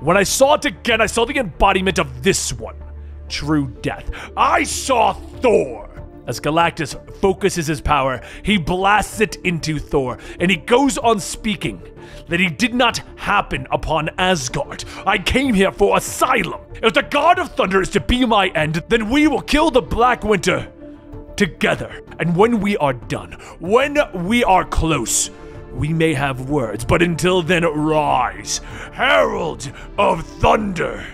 When I saw it again, I saw the embodiment of this one. True death. I saw Thor! As Galactus focuses his power, he blasts it into Thor, and he goes on speaking that it did not happen upon Asgard. I came here for asylum. If the God of Thunder is to be my end, then we will kill the Black Winter together. And when we are done, when we are close, we may have words, but until then, rise, Herald of Thunder.